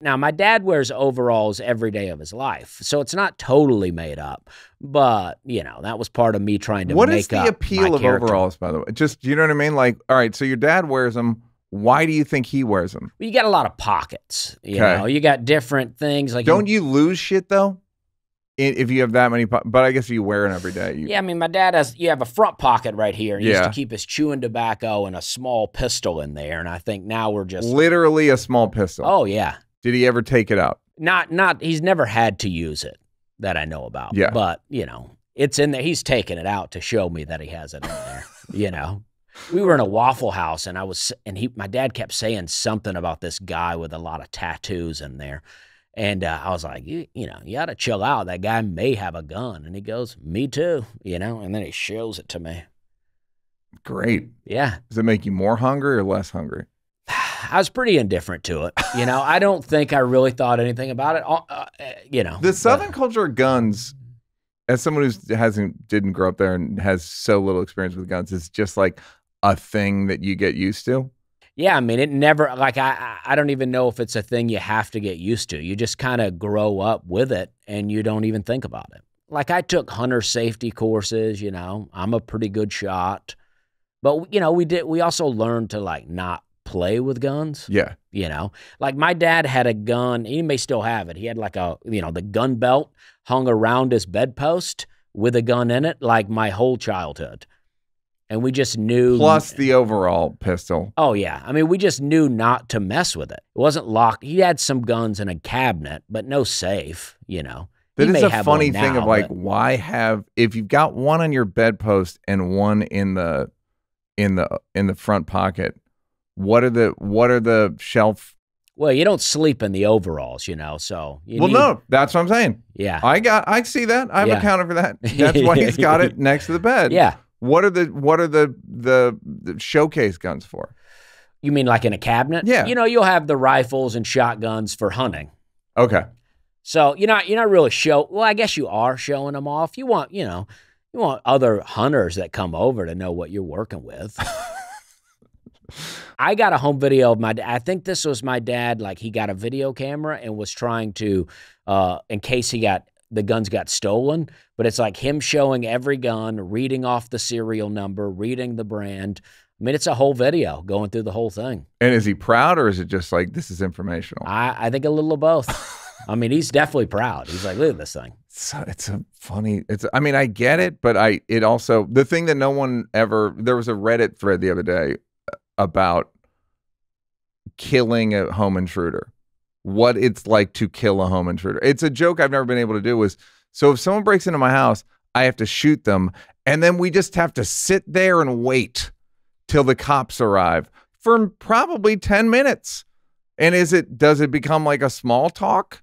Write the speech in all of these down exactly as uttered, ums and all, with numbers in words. Now, my dad wears overalls every day of his life, so it's not totally made up, but, you know, that was part of me trying to make up my character. What is the appeal of overalls, by the way? Just, you know what I mean? Like, all right, so your dad wears them. Why do you think he wears them? Well, you got a lot of pockets, you know? You got different things. Like, don't you lose shit, though? If you have that many, po but I guess you wear it every day. You yeah, I mean, my dad has, you have a front pocket right here. He yeah. used to keep his chewing tobacco and a small pistol in there. And I think now we're just. Literally a small pistol. Oh, yeah. Did he ever take it out? Not, not, he's never had to use it that I know about. Yeah. But, you know, it's in there. He's taken it out to show me that he has it in there, you know. We were in a Waffle House and I was, and he, my dad kept saying something about this guy with a lot of tattoos in there. And uh, I was like, you, you know, you ought to chill out. That guy may have a gun. And he goes, me too, you know, and then he shows it to me. Great. Yeah. Does it make you more hungry or less hungry? I was pretty indifferent to it. You know, I don't think I really thought anything about it. Uh, you know. The Southern but, culture of guns, as someone who hasn't, didn't grow up there and has so little experience with guns, is just like a thing that you get used to. Yeah, I mean, it never, like, I, I don't even know if it's a thing you have to get used to. You just kind of grow up with it, and you don't even think about it. Like, I took hunter safety courses, you know. I'm a pretty good shot. But, you know, we did. We also learned to, like, not play with guns. Yeah. You know? Like, my dad had a gun. He may still have it. He had, like, a, you know, the gun belt hung around his bedpost with a gun in it, like, my whole childhood. And we just knew. Plus the overall pistol. Oh, yeah. I mean, we just knew not to mess with it. It wasn't locked. He had some guns in a cabinet, but no safe, you know. That is a funny thing of like, why have, if you've got one on your bedpost and one in the, in the, in the front pocket, what are the, what are the shelf? Well, you don't sleep in the overalls, you know, so. You well, need... no, that's what I'm saying. Yeah. I got, I see that. I've yeah. accounted for that. That's why he's got it next to the bed. Yeah. What are the what are the, the the showcase guns for? You mean like in a cabinet? Yeah. You know, you'll have the rifles and shotguns for hunting. Okay. So you're not you're not really show. Well, I guess you are showing them off. You want you know you want other hunters that come over to know what you're working with. I got a home video of my dad. I think this was my dad. Like he got a video camera and was trying to, uh, in case he got. the guns got stolen, but it's like him showing every gun, reading off the serial number, reading the brand. I mean, it's a whole video going through the whole thing. And is he proud or is it just like, this is informational? I, I think a little of both. I mean, he's definitely proud. He's like, look at this thing. So it's a funny, it's, I mean, I get it, but I, it also, the thing that no one ever, there was a Reddit thread the other day about killing a home intruder. What it's like to kill a home intruder. It's a joke I've never been able to do is, so if someone breaks into my house, I have to shoot them, and then we just have to sit there and wait till the cops arrive for probably ten minutes. And is it, does it become like a small talk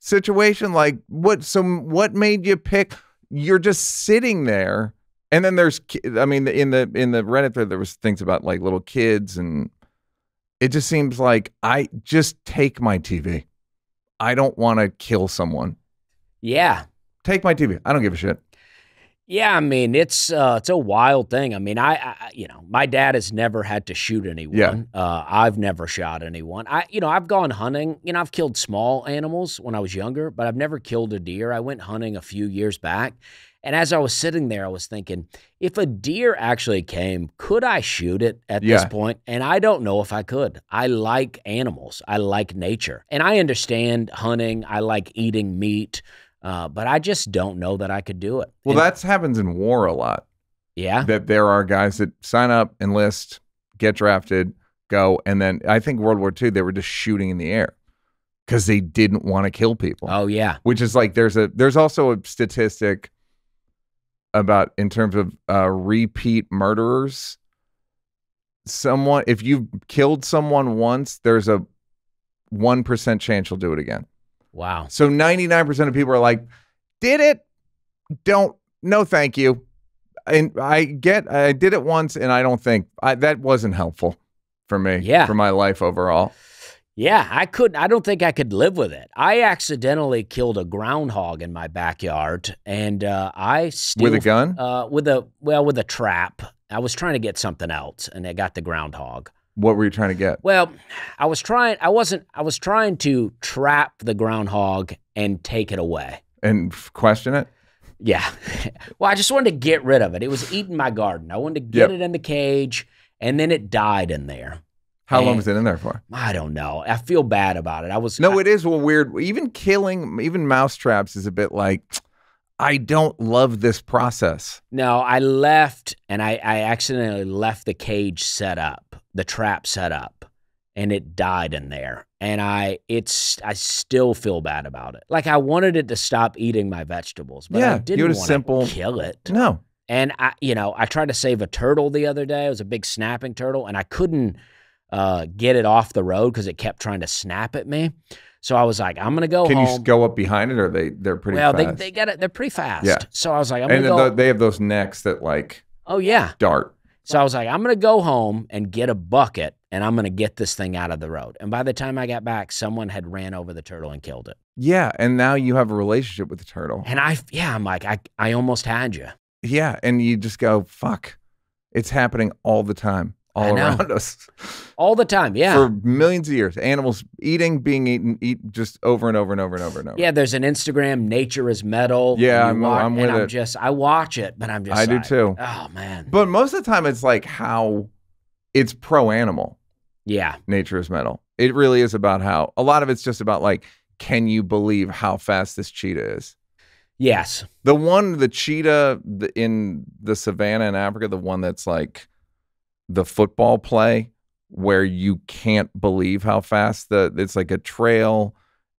situation? Like what, so what made you pick, you're just sitting there, and then there's, I mean, in the, in the Reddit thread, there was things about like little kids and, it just seems like I just take my T V. I don't want to kill someone. Yeah. Take my T V. I don't give a shit. Yeah, I mean, it's uh, it's a wild thing. I mean, I, I, you know, my dad has never had to shoot anyone. Yeah. Uh, I've never shot anyone. I, you know, I've gone hunting. You know, I've killed small animals when I was younger, but I've never killed a deer. I went hunting a few years back. And as I was sitting there, I was thinking, if a deer actually came, could I shoot it at yeah. this point? And I don't know if I could. I like animals. I like nature. And I understand hunting. I like eating meat. Uh, but I just don't know that I could do it. Well, that happens in war a lot. Yeah. That there are guys that sign up, enlist, get drafted, go. And then I think World War Two, they were just shooting in the air. Because they didn't want to kill people. Oh, yeah. Which is like, there's a there's also a statistic about in terms of uh, repeat murderers. Someone, if you've killed someone once, there's a one percent chance you'll do it again. Wow. So ninety-nine percent of people are like, did it? Don't, no, thank you. And I get, I did it once and I don't think, I, that wasn't helpful for me, yeah. for my life overall. Yeah, I couldn't, I don't think I could live with it. I accidentally killed a groundhog in my backyard and uh, I still- With a gun? Uh, with a, well, with a trap. I was trying to get something else and I got the groundhog. What were you trying to get? Well, I was trying, I wasn't, I was trying to trap the groundhog and take it away. And question it? Yeah. Well, I just wanted to get rid of it. It was eating my garden. I wanted to get yep. it in the cage, and then it died in there. How and long was it in there for? I don't know. I feel bad about it. I was No, I, it is well, weird. Even killing, even mousetraps is a bit like, I don't love this process. No, I left, and I, I accidentally left the cage set up, the trap set up, and it died in there. And I, it's, I still feel bad about it. Like, I wanted it to stop eating my vegetables, but yeah, I didn't want simple... to kill it. No. And I, you know, I tried to save a turtle the other day. It was a big snapping turtle, and I couldn't Uh, get it off the road because it kept trying to snap at me. So I was like, I'm gonna go Can home. Can you go up behind it, or they they're pretty well, fast? Well, they they got it. They're pretty fast. Yeah. So I was like, I'm and gonna go. They have those necks that like. Oh yeah. Dart. So I was like, I'm gonna go home and get a bucket, and I'm gonna get this thing out of the road. And by the time I got back, someone had ran over the turtle and killed it. Yeah, and now you have a relationship with the turtle. And I yeah, I'm like, I I almost had you. Yeah, and you just go, fuck, it's happening all the time. All around us. All the time, yeah. For millions of years. Animals eating, being eaten, eat just over and over and over and over and over. Yeah, there's an Instagram, Nature is Metal. Yeah, I'm, watch, I'm with and I'm it. Just, I watch it, but I'm just I like, do too. Oh, man. But most of the time, it's like how it's pro-animal. Yeah. Nature is Metal. It really is about how, a lot of it's just about like, can you believe how fast this cheetah is? Yes. The one, the cheetah the, in the savannah in Africa, the one that's like, the football play where you can't believe how fast the it's like a trail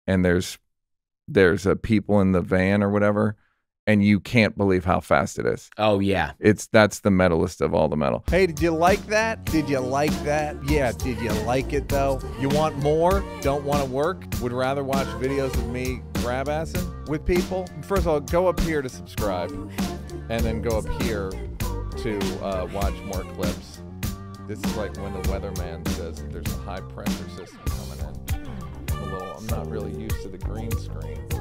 and there's there's a people in the van or whatever and you can't believe how fast it is. Oh yeah. It's that's the metalist of all the metal. Hey, did you like that? Did you like that? Yeah, did you like it though? You want more? Don't want to work? Would rather watch videos of me grab assing with people? First of all, go up here to subscribe and then go up here to uh, watch more clips. This is like when the weatherman says that there's a high pressure system coming in. I'm a little, I'm not really used to the green screen.